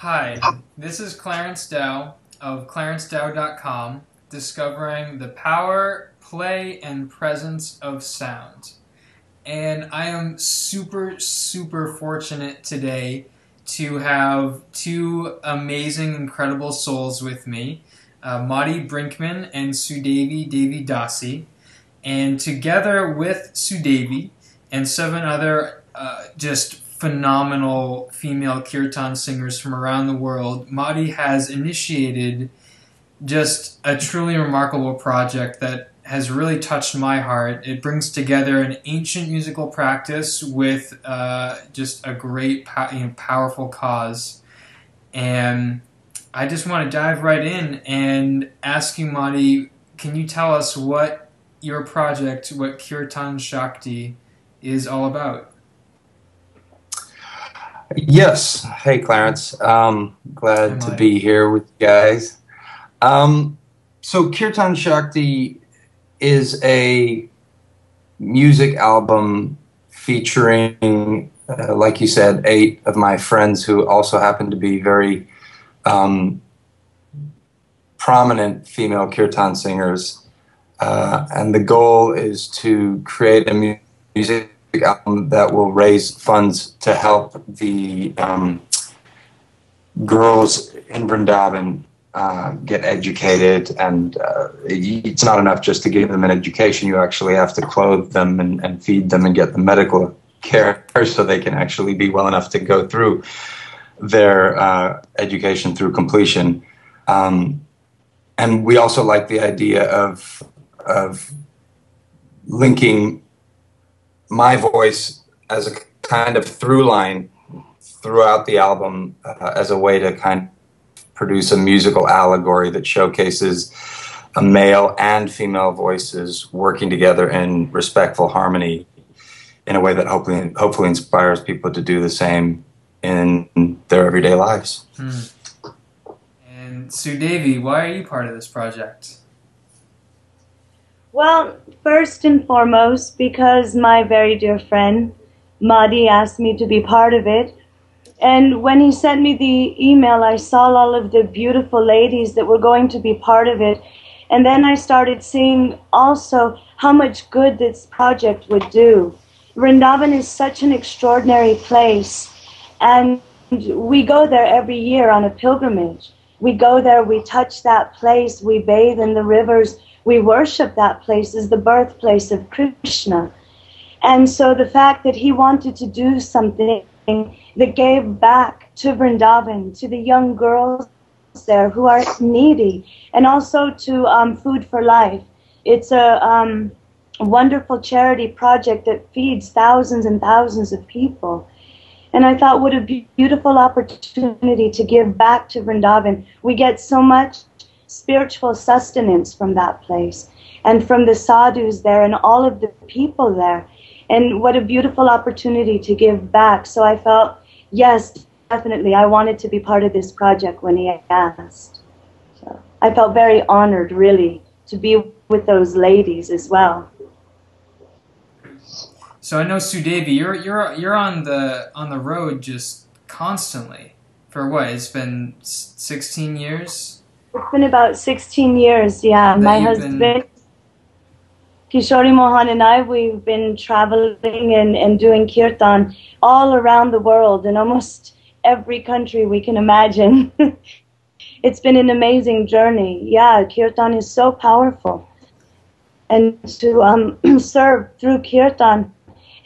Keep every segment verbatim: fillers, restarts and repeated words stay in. Hi, this is Clarence Dow of clarence dow dot com, discovering the power, play, and presence of sound. And I am super, super fortunate today to have two amazing, incredible souls with me, uh, Madi Brinkman and Sudevi Devi Dasi. And together with Sudevi and seven other uh, just phenomenal female kirtan singers from around the world, Madi has initiated just a truly remarkable project that has really touched my heart. It brings together an ancient musical practice with uh, just a great, you know, powerful cause. And I just want to dive right in and ask you, Madi, can you tell us what your project, what Kirtan Shakti, is all about? Yes. Hey, Clarence. Um, glad to be here with you guys. Um, so Kirtan Shakti is a music album featuring, uh, like you said, eight of my friends who also happen to be very um, prominent female kirtan singers. Uh, and the goal is to create a mu music album that will raise funds to help the um, girls in Vrindavan uh, get educated. And uh, it, it's not enough just to give them an education. You actually have to clothe them and, and feed them and get them medical care so they can actually be well enough to go through their uh, education through completion. Um, and we also like the idea of, of linking my voice as a kind of through line throughout the album uh, as a way to kind of produce a musical allegory that showcases a male and female voices working together in respectful harmony in a way that hopefully, hopefully inspires people to do the same in their everyday lives. Hmm. And Sudevi, why are you part of this project? Well, first and foremost, because my very dear friend, Madi, asked me to be part of it. And when he sent me the email, I saw all of the beautiful ladies that were going to be part of it. And then I started seeing also how much good this project would do. Vrindavan is such an extraordinary place. And we go there every year on a pilgrimage. We go there, we touch that place, we bathe in the rivers. We worship that place as the birthplace of Krishna. And so the fact that he wanted to do something that gave back to Vrindavan, to the young girls there who are needy, and also to um, Food for Life. It's a um, wonderful charity project that feeds thousands and thousands of people. And I thought, what a beautiful opportunity to give back to Vrindavan. We get so much spiritual sustenance from that place and from the sadhus there and all of the people there, and what a beautiful opportunity to give back. So I felt, yes, definitely, I wanted to be part of this project when he asked. So I felt very honored, really, to be with those ladies as well. So I know, Sudevi, you're you're you're on the on the road just constantly for what, it's been sixteen years. It's been about sixteen years, yeah. My husband, been... Kishori Mohan, and I, we've been traveling and, and doing kirtan all around the world, in almost every country we can imagine. It's been an amazing journey. Yeah, kirtan is so powerful. And to um, serve through kirtan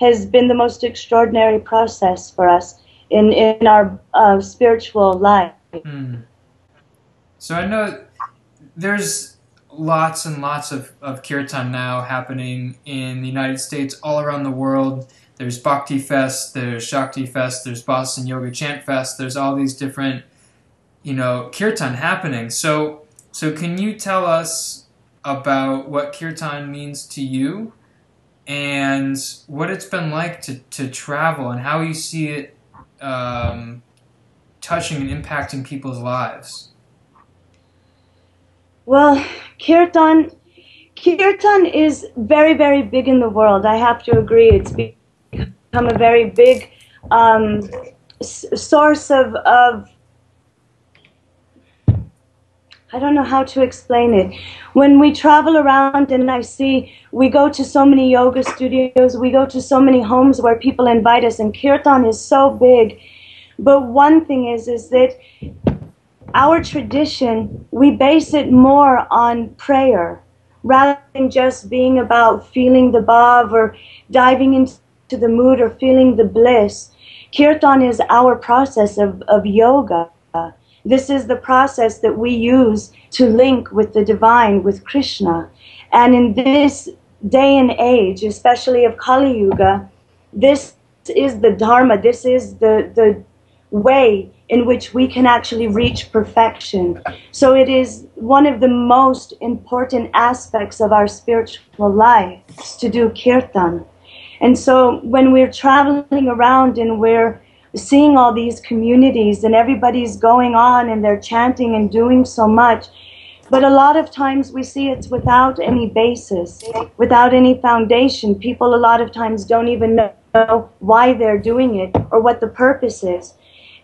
has been the most extraordinary process for us in, in our uh, spiritual life. Mm. So I know there's lots and lots of, of kirtan now happening in the United States, all around the world. There's Bhakti Fest, there's Shakti Fest, there's Boston Yoga Chant Fest, there's all these different, you know, kirtan happening. So, so can you tell us about what kirtan means to you and what it's been like to, to travel and how you see it um, touching and impacting people's lives? Well, Kirtan, Kirtan is very, very big in the world. I have to agree. It's become a very big um, source of, of I don't know how to explain it. When we travel around and I see, we go to so many yoga studios, we go to so many homes where people invite us, and kirtan is so big. But one thing is, is that our tradition, we base it more on prayer, rather than just being about feeling the bhav or diving into the mood or feeling the bliss. Kirtan is our process of, of yoga. This is the process that we use to link with the divine, with Krishna. And in this day and age, especially of Kali Yuga, this is the dharma, this is the, the way in which we can actually reach perfection. So it is one of the most important aspects of our spiritual life, to do kirtan. And so when we're traveling around and we're seeing all these communities and everybody's going on and they're chanting and doing so much, but a lot of times we see it's without any basis, without any foundation. People a lot of times don't even know why they're doing it or what the purpose is.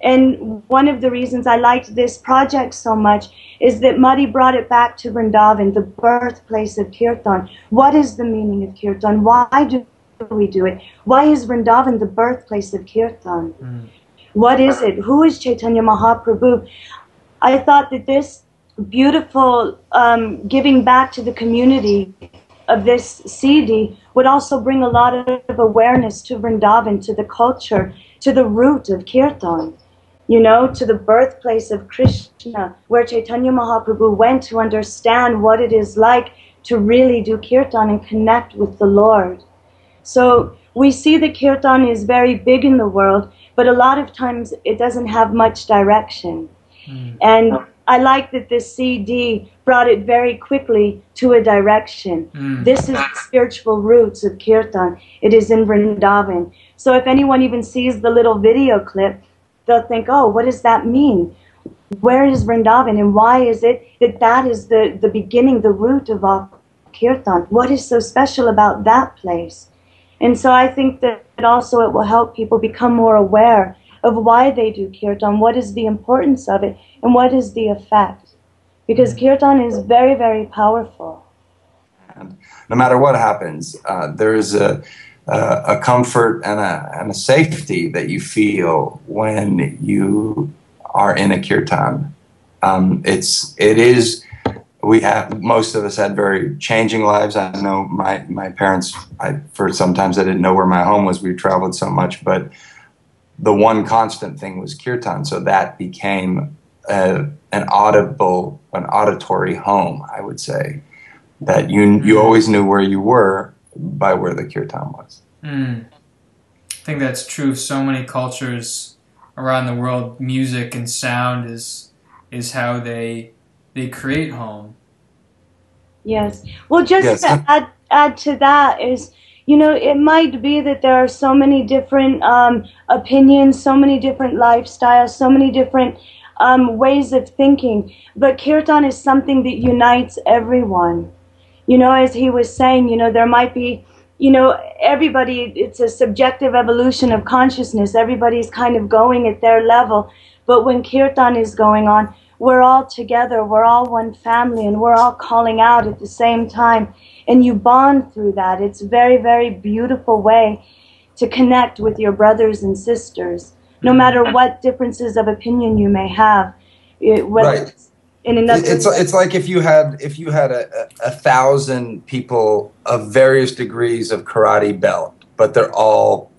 And one of the reasons I liked this project so much is that Madi brought it back to Vrindavan, the birthplace of kirtan. What is the meaning of kirtan? Why do we do it? Why is Vrindavan the birthplace of kirtan? Mm. What is it? Who is Chaitanya Mahaprabhu? I thought that this beautiful um, giving back to the community of this C D would also bring a lot of awareness to Vrindavan, to the culture, to the root of kirtan, you know, to the birthplace of Krishna, where Chaitanya Mahaprabhu went to understand what it is like to really do kirtan and connect with the Lord. So we see that kirtan is very big in the world, but a lot of times it doesn't have much direction. Mm. And I like that this C D brought it very quickly to a direction. Mm. This is the spiritual roots of kirtan. It is in Vrindavan. So if anyone even sees the little video clip, they'll think, oh, what does that mean? Where is Vrindavan, and why is it that that is the, the beginning, the root of all kirtan? What is so special about that place? And so I think that also it will help people become more aware of why they do kirtan, what is the importance of it, and what is the effect. Because kirtan is very, very powerful. And no matter what happens, uh, there is a, a, a comfort and a, and a safety that you feel when you are in a kirtan. Um, it's, it is... We have, most of us had very changing lives. I know my, my parents, I, for sometimes I didn't know where my home was. We traveled so much, but the one constant thing was kirtan. So that became a, an audible, an auditory home, I would say, that you, you always knew where you were by where the kirtan was. Mm. I think that's true of so many cultures around the world. Music and sound is, is how they... they create home. Yes. Well, just yes. to add, add to that is, you know, it might be that there are so many different um, opinions, so many different lifestyles, so many different um, ways of thinking, but kirtan is something that unites everyone. You know, as he was saying, you know, there might be, you know, everybody, it's a subjective evolution of consciousness. Everybody's kind of going at their level, but when kirtan is going on, we're all together, we're all one family, and we're all calling out at the same time. And you bond through that. It's a very, very beautiful way to connect with your brothers and sisters, no matter what differences of opinion you may have. It, right. It's, in another it's, it's like if you had, if you had a, a thousand people of various degrees of karate belt, but they're all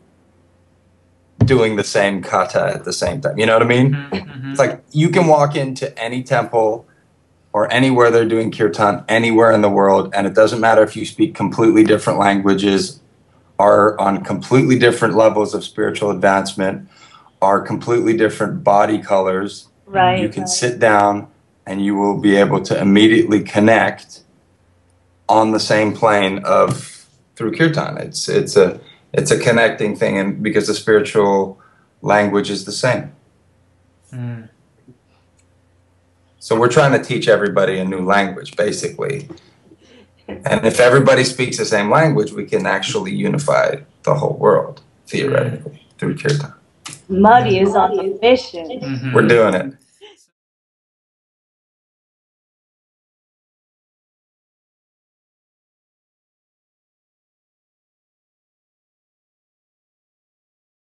doing the same kata at the same time. You know what I mean? Mm-hmm. It's like you can walk into any temple or anywhere they're doing kirtan, anywhere in the world, and it doesn't matter if you speak completely different languages, are on completely different levels of spiritual advancement, are completely different body colors. Right. You can right. sit down and you will be able to immediately connect on the same plane of through kirtan. It's it's a It's a connecting thing, and because the spiritual language is the same. Mm. So we're trying to teach everybody a new language, basically. And if everybody speaks the same language, we can actually unify the whole world, theoretically, through kirtan. Muddy is on the mission. Mm-hmm. We're doing it.